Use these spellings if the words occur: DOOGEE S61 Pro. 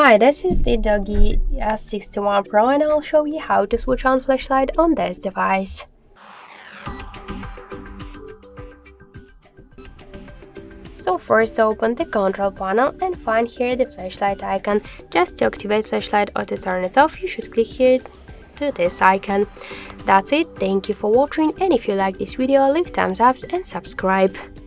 Hi, this is the DOOGEE S61 Pro and I'll show you how to switch on flashlight on this device. So first open the control panel and find here the flashlight icon. Just to activate flashlight or to turn it off, you should click here to this icon. That's it, thank you for watching, and if you like this video, leave thumbs up and subscribe.